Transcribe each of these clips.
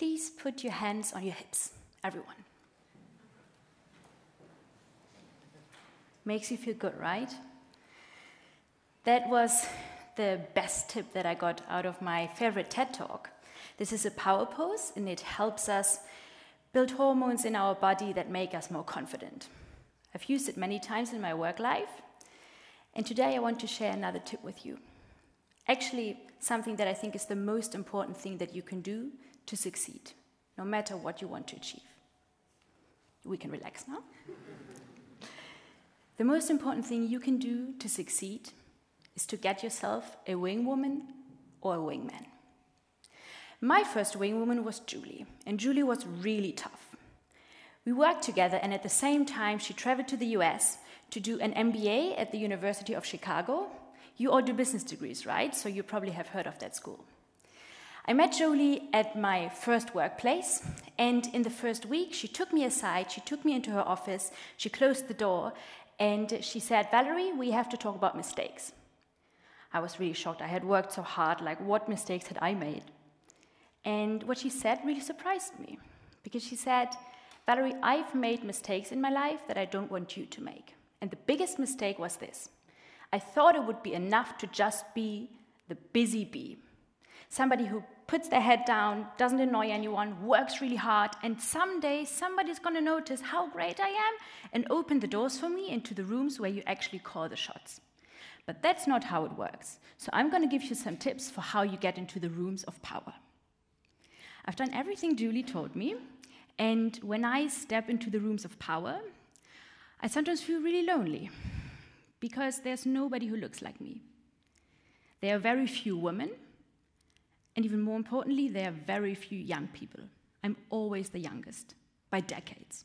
please put your hands on your hips, everyone. Makes you feel good, right? That was the best tip that I got out of my favorite TED Talk. This is a power pose, and it helps us build hormones in our body that make us more confident. I've used it many times in my work life, and today I want to share another tip with you. Actually, something that I think is the most important thing that you can do to succeed, no matter what you want to achieve. We can relax now. The most important thing you can do to succeed is to get yourself a wingwoman or a wingman. My first wingwoman was Julie, and Julie was really tough. We worked together, and at the same time she traveled to the US to do an MBA at the University of Chicago. You all do business degrees, right? So you probably have heard of that school. I met Julie at my first workplace, and in the first week she took me aside, she took me into her office, she closed the door, and she said, "Valerie, we have to talk about mistakes." I was really shocked. I had worked so hard, like what mistakes had I made? And what she said really surprised me, because she said, "Valerie, I've made mistakes in my life that I don't want you to make. And the biggest mistake was this. I thought it would be enough to just be the busy bee, somebody who puts their head down, doesn't annoy anyone, works really hard, and someday somebody's going to notice how great I am and open the doors for me into the rooms where you actually call the shots. But that's not how it works. So I'm going to give you some tips for how you get into the rooms of power." I've done everything Julie told me, and when I step into the rooms of power, I sometimes feel really lonely, because there's nobody who looks like me. There are very few women, and even more importantly, there are very few young people. I'm always the youngest, by decades.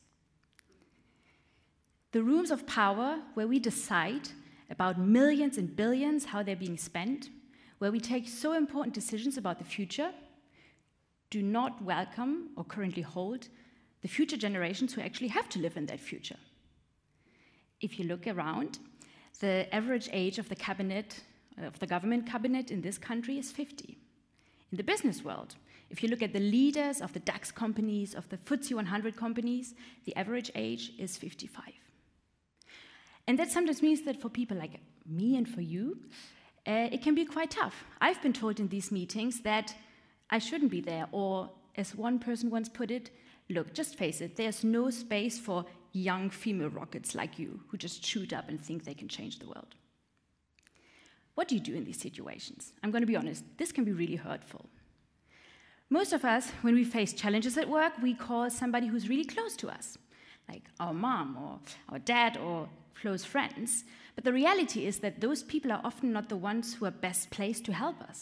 The rooms of power where we decide about millions and billions, how they're being spent, where we take so important decisions about the future, do not welcome or currently hold the future generations who actually have to live in that future. If you look around, the average age of the government cabinet in this country is 50. In the business world, if you look at the leaders of the DAX companies, of the FTSE 100 companies, the average age is 55. And that sometimes means that for people like me and for you, it can be quite tough. I've been told in these meetings that I shouldn't be there, or as one person once put it, "Look, just face it, there's no space for young female rockets like you who just shoot up and think they can change the world." What do you do in these situations? I'm going to be honest, this can be really hurtful. Most of us, when we face challenges at work, we call somebody who's really close to us, like our mom or our dad or close friends. But the reality is that those people are often not the ones who are best placed to help us.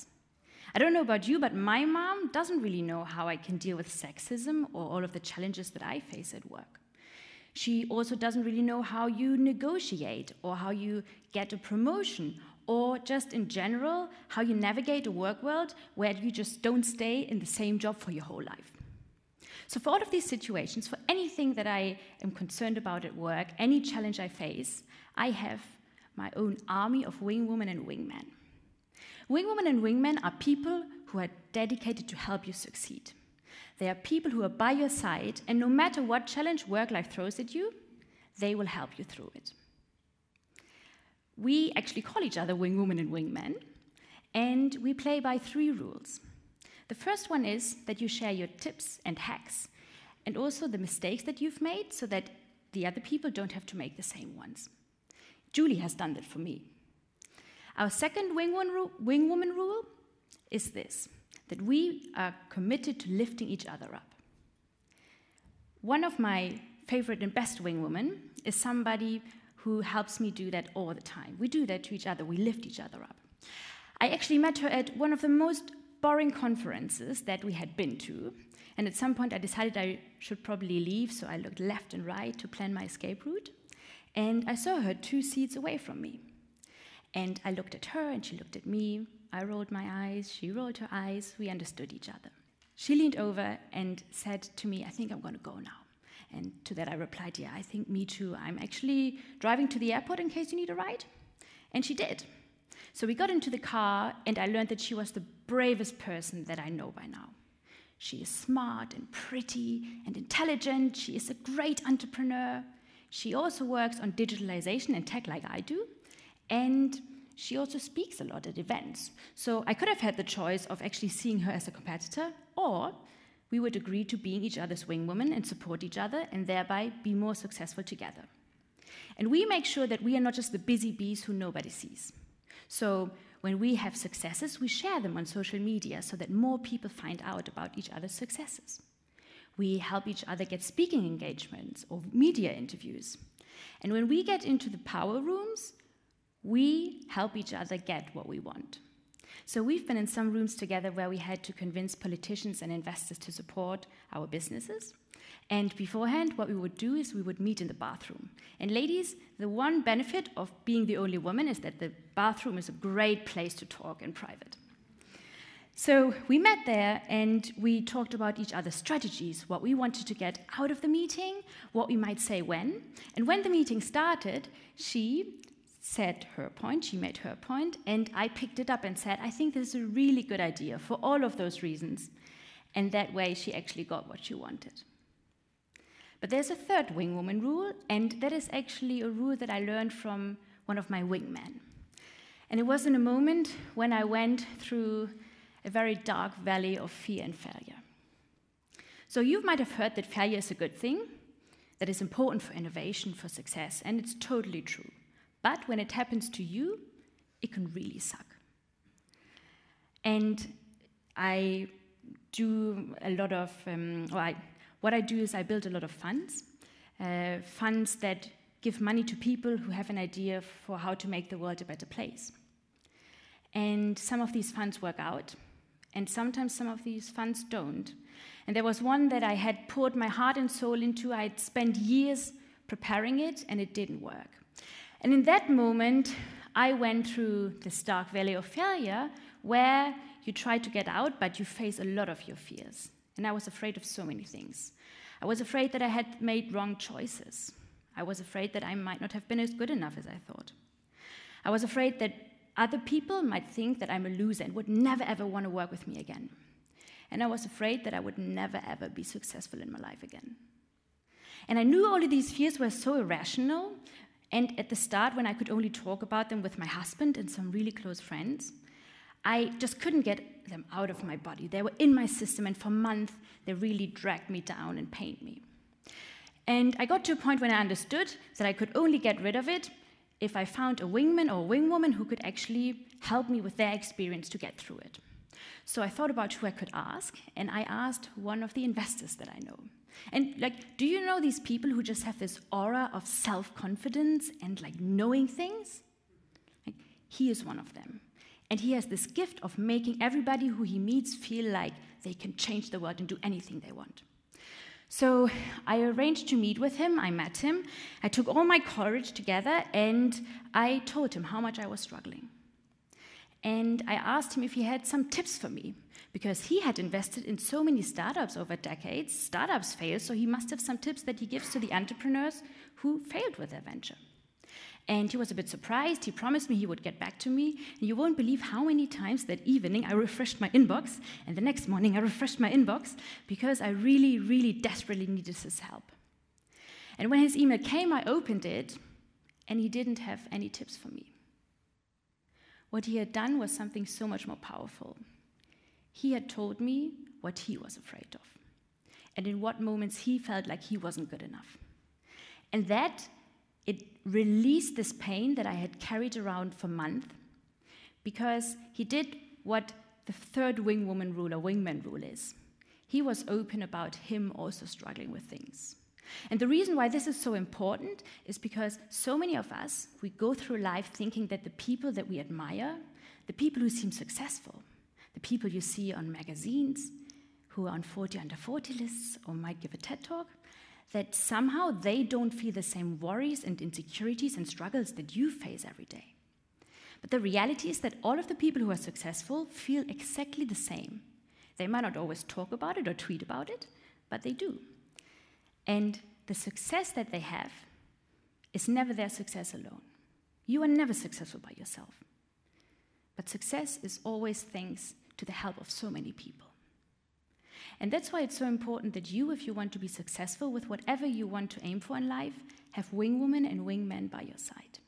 I don't know about you, but my mom doesn't really know how I can deal with sexism or all of the challenges that I face at work. She also doesn't really know how you negotiate or how you get a promotion, or just in general, how you navigate a work world where you just don't stay in the same job for your whole life. So for all of these situations, for anything that I am concerned about at work, any challenge I face, I have my own army of wingwomen and wingmen. Wingwomen and wingmen are people who are dedicated to help you succeed. They are people who are by your side, and no matter what challenge work life throws at you, they will help you through it. We actually call each other wingwomen and wingmen, and we play by three rules. The first one is that you share your tips and hacks, and also the mistakes that you've made, so that the other people don't have to make the same ones. Julie has done that for me. Our second wingwoman rule is this, that we are committed to lifting each other up. One of my favorite and best wingwomen is somebody who helps me do that all the time. We do that to each other, we lift each other up. I actually met her at one of the most boring conferences that we had been to, and at some point I decided I should probably leave, so I looked left and right to plan my escape route, and I saw her 2 seats away from me. And I looked at her, and she looked at me. I rolled my eyes, she rolled her eyes, we understood each other. She leaned over and said to me, "I think I'm going to go now." And to that I replied, "Yeah, I think me too. I'm actually driving to the airport in case you need a ride." And she did. So we got into the car, and I learned that she was the bravest person that I know by now. She is smart and pretty and intelligent. She is a great entrepreneur. She also works on digitalization and tech like I do. And she also speaks a lot at events. So I could have had the choice of actually seeing her as a competitor, or we would agree to being each other's wingwomen and support each other and thereby be more successful together. And we make sure that we are not just the busy bees who nobody sees. So when we have successes, we share them on social media so that more people find out about each other's successes. We help each other get speaking engagements or media interviews. And when we get into the power rooms, we help each other get what we want. So we've been in some rooms together where we had to convince politicians and investors to support our businesses. And beforehand, what we would do is we would meet in the bathroom. And ladies, the one benefit of being the only woman is that the bathroom is a great place to talk in private. So we met there and we talked about each other's strategies, what we wanted to get out of the meeting, what we might say when. And when the meeting started, she said her point, she made her point, and I picked it up and said, I think this is a really good idea for all of those reasons. And that way she actually got what she wanted. But there's a third wingwoman rule, and that is actually a rule that I learned from one of my wingmen. And it was in a moment when I went through a very dark valley of fear and failure. So you might have heard that failure is a good thing, that is important for innovation, for success, and it's totally true. But when it happens to you, it can really suck. And I do a lot of, what I do is I build a lot of funds, funds that give money to people who have an idea for how to make the world a better place. And some of these funds work out, and sometimes some of these funds don't. And there was one that I had poured my heart and soul into. I had spent years preparing it, and it didn't work. And in that moment, I went through this dark valley of failure where you try to get out, but you face a lot of your fears. And I was afraid of so many things. I was afraid that I had made wrong choices. I was afraid that I might not have been as good enough as I thought. I was afraid that other people might think that I'm a loser and would never ever want to work with me again. And I was afraid that I would never ever be successful in my life again. And I knew all of these fears were so irrational. And at the start, when I could only talk about them with my husband and some really close friends, I just couldn't get them out of my body. They were in my system, and for months, they really dragged me down and pained me. And I got to a point when I understood that I could only get rid of it if I found a wingman or a wingwoman who could actually help me with their experience to get through it. So I thought about who I could ask, and I asked one of the investors that I know. And, do you know these people who just have this aura of self-confidence and, knowing things? He is one of them. And he has this gift of making everybody who he meets feel like they can change the world and do anything they want. So I arranged to meet with him. I met him. I took all my courage together, and I told him how much I was struggling. And I asked him if he had some tips for me, because he had invested in so many startups over decades. Startups fail, so he must have some tips that he gives to the entrepreneurs who failed with their venture. And he was a bit surprised. He promised me he would get back to me. And you won't believe how many times that evening I refreshed my inbox, and the next morning I refreshed my inbox, because I really, really desperately needed his help. And when his email came, I opened it, and he didn't have any tips for me. What he had done was something so much more powerful. He had told me what he was afraid of, and in what moments he felt like he wasn't good enough. And that, it released this pain that I had carried around for months, because he did what the third wingwoman rule or wingman rule is. He was open about him also struggling with things. And the reason why this is so important is because so many of us, we go through life thinking that the people that we admire, the people who seem successful, the people you see on magazines, who are on 40 under 40 lists or might give a TED talk, that somehow they don't feel the same worries and insecurities and struggles that you face every day. But the reality is that all of the people who are successful feel exactly the same. They might not always talk about it or tweet about it, but they do. And the success that they have is never their success alone. You are never successful by yourself. But success is always thanks to the help of so many people. And that's why it's so important that you, if you want to be successful with whatever you want to aim for in life, have wingwomen and wingmen by your side.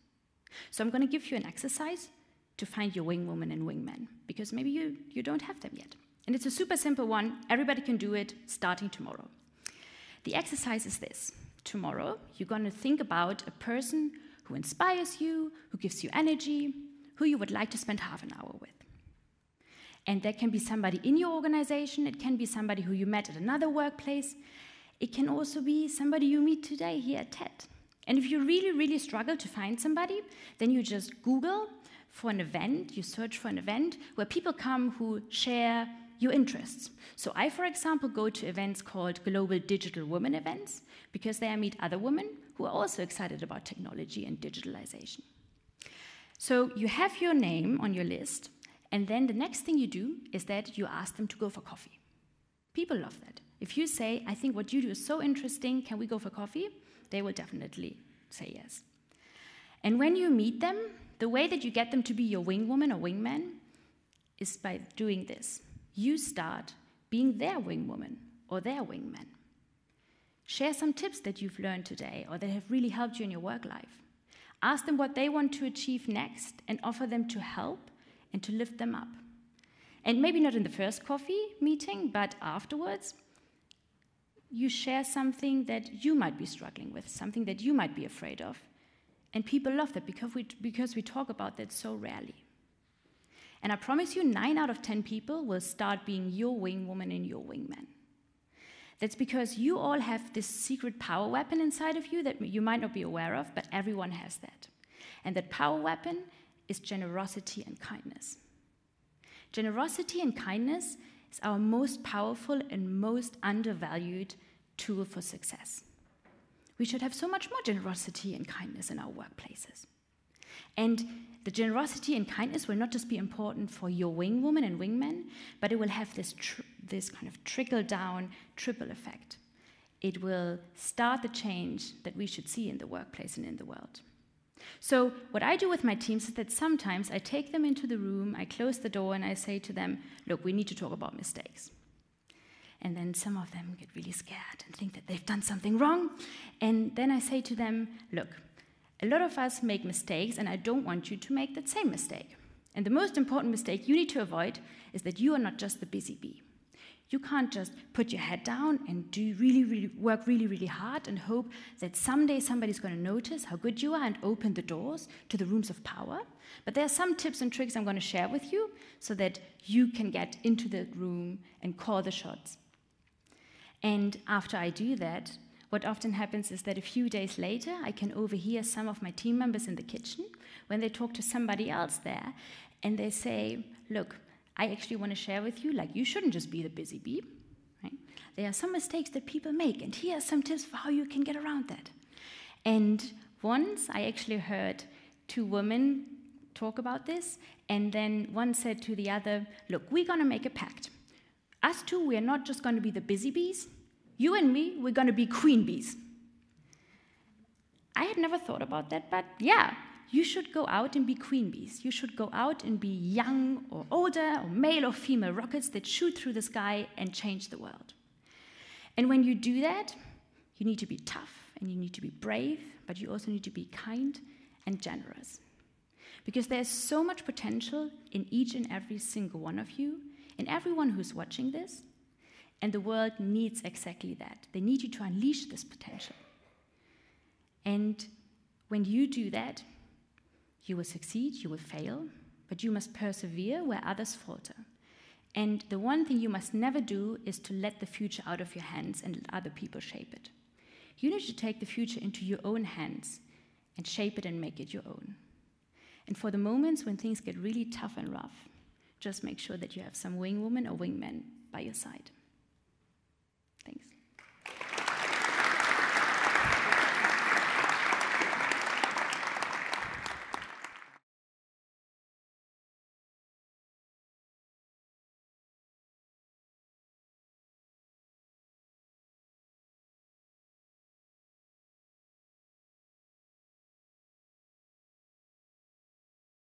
So I'm going to give you an exercise to find your wingwomen and wingmen, because maybe you don't have them yet. And it's a super simple one. Everybody can do it starting tomorrow. The exercise is this. Tomorrow, you're going to think about a person who inspires you, who gives you energy, who you would like to spend half an hour with. And that can be somebody in your organization. It can be somebody who you met at another workplace. It can also be somebody you meet today here at TED. And if you really, really struggle to find somebody, then you just Google for an event. You search for an event where people come who share your interests. So I, for example, go to events called Global Digital Women events, because there I meet other women who are also excited about technology and digitalization. So you have your name on your list, and then the next thing you do is that you ask them to go for coffee. People love that. If you say, I think what you do is so interesting, can we go for coffee? They will definitely say yes. And when you meet them, the way that you get them to be your wingwoman or wingman is by doing this. You start being their wingwoman or their wingman. Share some tips that you've learned today or that have really helped you in your work life. Ask them what they want to achieve next and offer them to help and to lift them up. And maybe not in the first coffee meeting, but afterwards, you share something that you might be struggling with, something that you might be afraid of. And people love that because we talk about that so rarely. And I promise you, 9 out of 10 people will start being your wingwoman and your wingman. That's because you all have this secret power weapon inside of you that you might not be aware of, but everyone has that. And that power weapon is generosity and kindness. Generosity and kindness is our most powerful and most undervalued tool for success. We should have so much more generosity and kindness in our workplaces. And the generosity and kindness will not just be important for your wingwoman and wingman, but it will have this kind of trickle-down, triple effect. It will start the change that we should see in the workplace and in the world. So what I do with my teams is that sometimes I take them into the room, I close the door, and I say to them, look, we need to talk about mistakes. And then some of them get really scared and think that they've done something wrong. And then I say to them, look, a lot of us make mistakes, and I don't want you to make that same mistake. And the most important mistake you need to avoid is that you are not just the busy bee. You can't just put your head down and do really, really hard and hope that someday somebody's going to notice how good you are and open the doors to the rooms of power. But there are some tips and tricks I'm going to share with you so that you can get into the room and call the shots. And after I do that, what often happens is that a few days later, I can overhear some of my team members in the kitchen when they talk to somebody else there, and they say, look, I actually want to share with you, like, you shouldn't just be the busy bee, right? There are some mistakes that people make, and here are some tips for how you can get around that. And once I actually heard 2 women talk about this, and then one said to the other, look, we're going to make a pact. Us 2, we're not just going to be the busy bees. You and me, we're going to be queen bees. I had never thought about that, but yeah, you should go out and be queen bees. You should go out and be young or older or male or female rockets that shoot through the sky and change the world. And when you do that, you need to be tough and you need to be brave, but you also need to be kind and generous. Because there's so much potential in each and every single one of you, in everyone who's watching this, and the world needs exactly that. They need you to unleash this potential. And when you do that, you will succeed, you will fail, but you must persevere where others falter. And the one thing you must never do is to let the future out of your hands and let other people shape it. You need to take the future into your own hands and shape it and make it your own. And for the moments when things get really tough and rough, just make sure that you have some wingwoman or wingman by your side.